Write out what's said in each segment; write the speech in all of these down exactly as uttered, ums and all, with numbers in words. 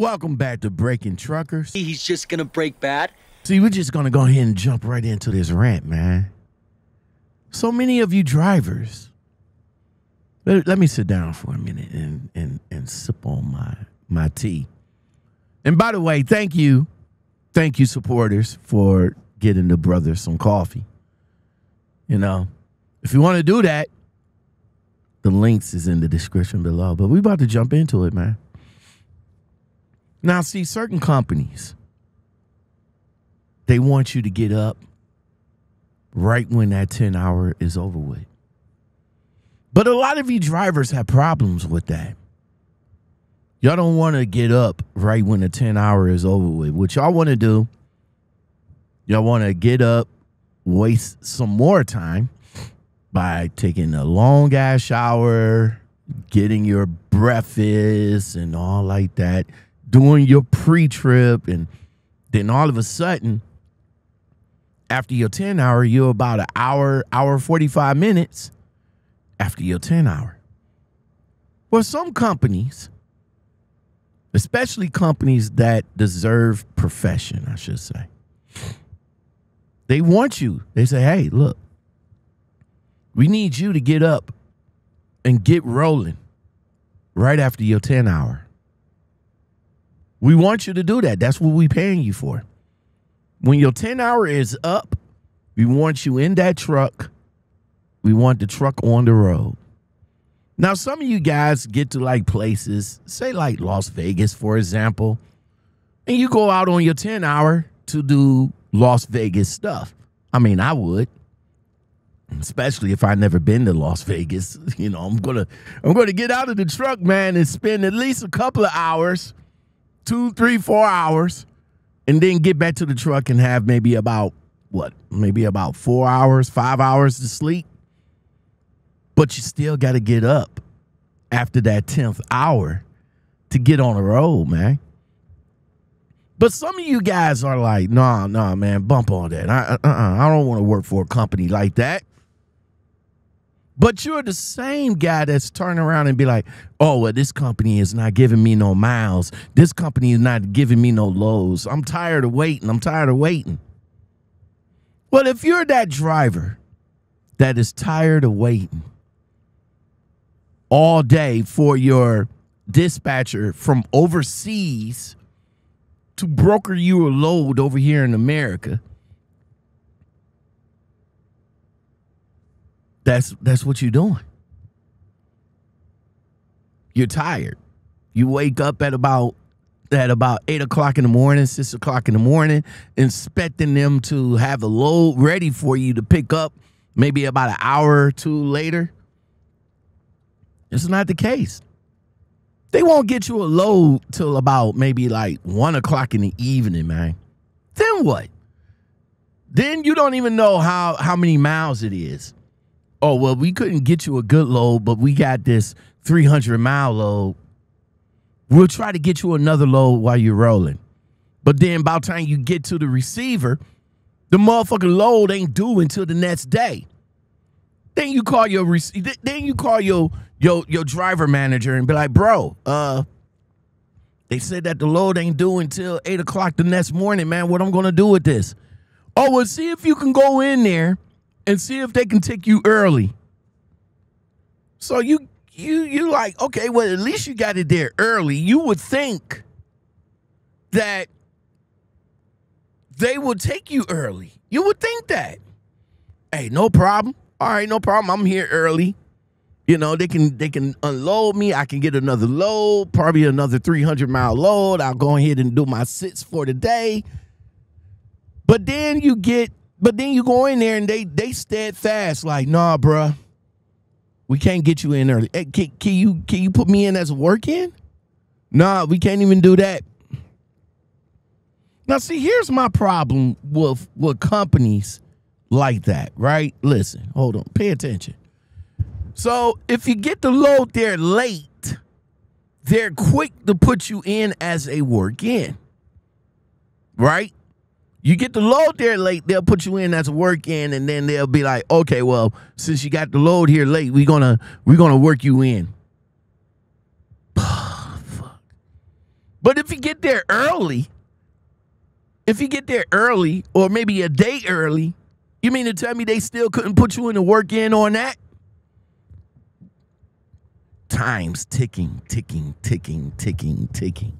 Welcome back to Breaking Truckers. He's just gonna break bad. See, we're just gonna go ahead and jump right into this rant, man. So many of you drivers. Let, let me sit down for a minute and and and sip on my my tea. And by the way, thank you, thank you, supporters, for getting the brothers some coffee. You know, if you want to do that, the links is in the description below. But we about to jump into it, man. Now, see, certain companies, they want you to get up right when that ten hour is over with. But a lot of you drivers have problems with that. Y'all don't want to get up right when the ten hour is over with. What y'all want to do, y'all want to get up, waste some more time by taking a long-ass shower, getting your breakfast and all like that, doing your pre-trip, and then all of a sudden, after your ten hour, you're about an hour, hour forty-five minutes after your ten hour. Well, some companies, especially companies that deserve profession, I should say, they want you. They say, hey, look, we need you to get up and get rolling right after your ten hour. We want you to do that. That's what we're paying you for. When your ten hour is up, we want you in that truck. We want the truck on the road. Now, some of you guys get to like places, say like Las Vegas, for example, and you go out on your ten hour to do Las Vegas stuff. I mean, I would, especially if I never been to Las Vegas. You know, I'm going to I'm going to get out of the truck, man, and spend at least a couple of hours, two, three, four hours, and then get back to the truck and have maybe about, what, maybe about four hours, five hours to sleep. But you still got to get up after that tenth hour to get on the road, man. But some of you guys are like, nah, nah, man, bump all that. I, uh, uh, I don't want to work for a company like that. But you're the same guy that's turning around and be like, oh, well, this company is not giving me no miles. This company is not giving me no lows. I'm tired of waiting. I'm tired of waiting. Well, if you're that driver that is tired of waiting all day for your dispatcher from overseas to broker you a load over here in America, That's that's what you're doing. You're tired. You wake up at about at about eight o'clock in the morning, six o'clock in the morning, expecting them to have a load ready for you to pick up maybe about an hour or two later. It's not the case. They won't get you a load till about maybe like one o'clock in the evening, man. Then what? Then you don't even know how how many miles it is. Oh, well, we couldn't get you a good load, but we got this three hundred mile load. We'll try to get you another load while you're rolling. But then by the time you get to the receiver, the motherfucking load ain't due until the next day. Then you call your then you call your your your driver manager and be like, bro, uh, they said that the load ain't due until eight o'clock the next morning, man. What I'm gonna do with this? Oh, well, see if you can go in there and see if they can take you early. So you you you like, okay, well, at least you got it there early. You would think that they would take you early. You would think that. Hey, no problem. All right, no problem. I'm here early. You know, they can they can unload me. I can get another load, probably another three hundred mile load. I'll go ahead and do my sits for the day. But then you get But then you go in there and they they steadfast like, nah, bruh, we can't get you in early. Hey, can, can you can you put me in as a work in? Nah, we can't even do that. Now, see, here's my problem with with companies like that, right? Listen, hold on, pay attention. So if you get the load there late, they're quick to put you in as a work in, right? You get the load there late, they'll put you in as a work in, and then they'll be like, okay, well, since you got the load here late, we're gonna we're gonna work you in. Fuck. But if you get there early, if you get there early or maybe a day early, you mean to tell me they still couldn't put you in the work in on that? Time's ticking, ticking, ticking, ticking, ticking.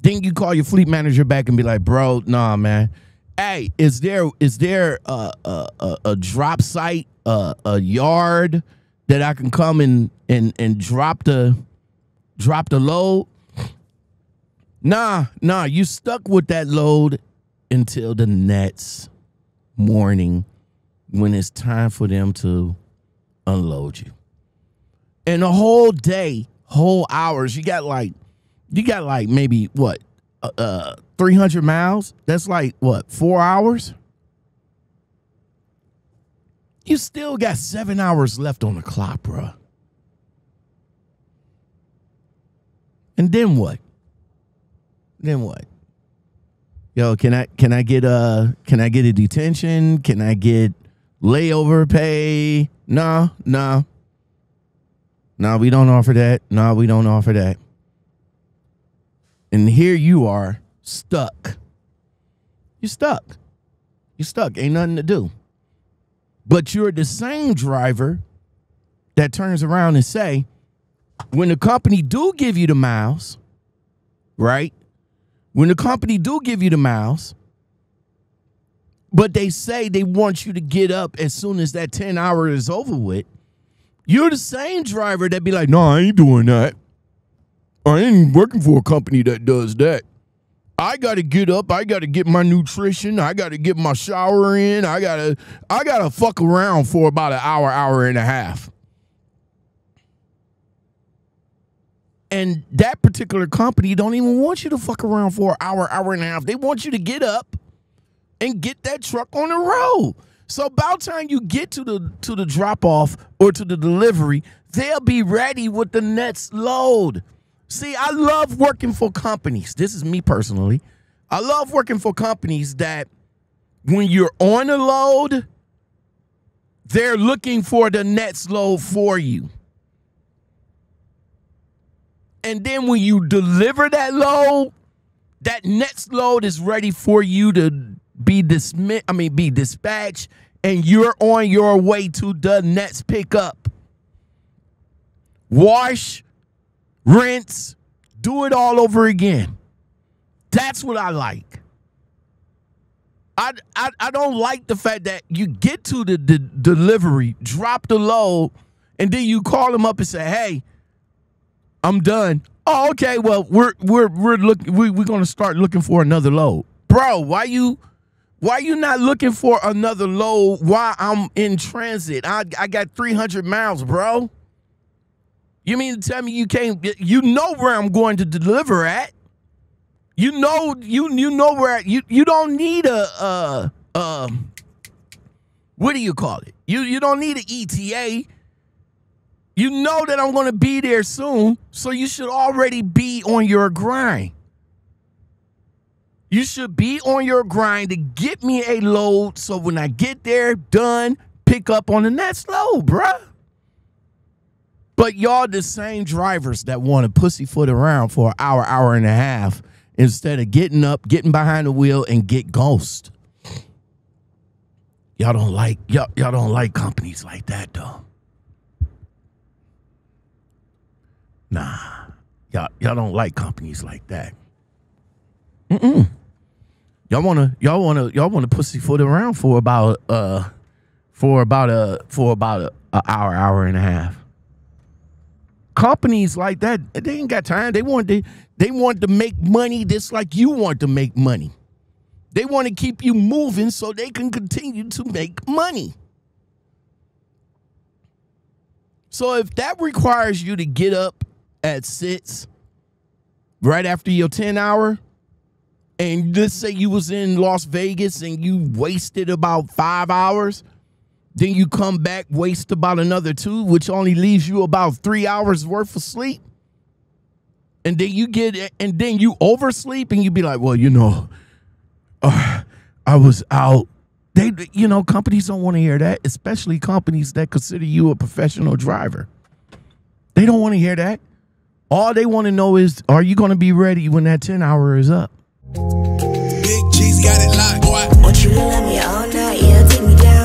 Then you call your fleet manager back and be like, bro, nah, man. Hey, is there is there a, a, a drop site, a, a yard that I can come and, and, and drop the drop the load? Nah, nah, you stuck with that load until the next morning when it's time for them to unload you. And a whole day, whole hours, you got like, you got like maybe what, uh, three hundred miles? That's like what, four hours? You still got seven hours left on the clock, bruh. And then what? Then what? Yo, can I can I get a can I get a detention? Can I get layover pay? No, no. No, we don't offer that. No, we don't offer that. And here you are stuck. You're stuck. You're stuck. Ain't nothing to do. But you're the same driver that turns around and say, when the company do give you the miles, right? When the company do give you the miles, but they say they want you to get up as soon as that ten hour is over with, you're the same driver that be like, no, I ain't doing that. I ain't working for a company that does that. I got to get up. I got to get my nutrition. I got to get my shower in. I got to I gotta fuck around for about an hour, hour and a half. And that particular company don't even want you to fuck around for an hour, hour and a half. They want you to get up and get that truck on the road. So by the time you get to the to the drop-off or to the delivery, they'll be ready with the next load. See, I love working for companies. This is me personally. I love working for companies that when you're on a load, they're looking for the next load for you. And then when you deliver that load, that next load is ready for you to be dismissed, I mean, be dispatched, and you're on your way to the next pickup. Wash, rinse, do it all over again. That's what I like. I, I, I don't like the fact that you get to the, the delivery, drop the load, and then you call them up and say, hey, I'm done. Oh, okay. Well, we're we're we're looking. We we're gonna start looking for another load, bro. Why you, why you not looking for another load? Why I'm in transit? I I got three hundred miles, bro. You mean to tell me you can't? You know where I'm going to deliver at. You know you you know where you you don't need a uh uh. What do you call it? You you don't need an E T A. You know that I'm going to be there soon, so you should already be on your grind. You should be on your grind to get me a load, so when I get there, done, pick up on the next load, bruh. But y'all the same drivers that want to pussyfoot around for an hour, hour and a half instead of getting up, getting behind the wheel, and get ghost. Y'all don't like y'all y'all don't like companies like that, though. Nah, y'all y'all don't like companies like that. Mm-mm. Y'all wanna y'all wanna y'all wanna pussyfoot around for about uh for about a for about a, a hour hour and a half. Companies like that, they ain't got time. They want to they want to make money just like you want to make money. They want to keep you moving so they can continue to make money. So if that requires you to get up at six, right after your ten hour, and let's say you was in Las Vegas and you wasted about five hours, then you come back, waste about another two, which only leaves you about three hours worth of sleep. And then you get, and then you oversleep and you be like, well, you know, uh, I was out. They, you know, companies don't want to hear that, especially companies that consider you a professional driver. They don't want to hear that. All they want to know is, are you going to be ready when that ten hour is up? Big G's got it locked, boy. Want you to love me all night, yeah, take me down.